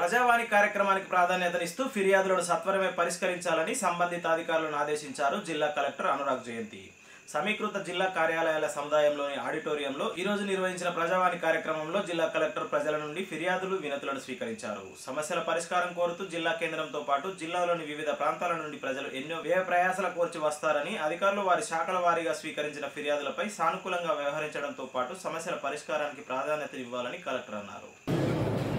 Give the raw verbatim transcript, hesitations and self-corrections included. ప్రజావాణి కార్యక్రమానికి ప్రాధాన్యతనిస్తూ ఫిర్యాదులను సత్వరమే పరిష్కరించాలని సంబంధిత అధికారులను ఆదేశించారు జిల్లా కలెక్టర్ అనురాగ్ జయంతి। సమీకృత జిల్లా కార్యాలయాల సముదాయంలోని ఆడిటోరియంలో ఈ రోజు నిర్వహించిన ప్రజావాణి కార్యక్రమంలో జిల్లా కలెక్టర్ ప్రజల నుండి ఫిర్యాదులు వినతులను స్వీకరించారు। సమస్యల పరిష్కారం కోరుతూ జిల్లా కేంద్రంతో పాటు జిల్లాలోని వివిధ ప్రాంతాల నుండి ప్రజలు ఎన్నో వ్యయ ప్రయాసల కోర్చి వస్తారని అధికారులు వారి శాఖల వారీగా స్వీకరించిన ఫిర్యాదులపై సానుకూలంగా వ్యవహరించడంతో పాటు సమస్యల పరిష్కారానికి ప్రాధాన్యత ఇవ్వాలని కలెక్టర్ అన్నారు।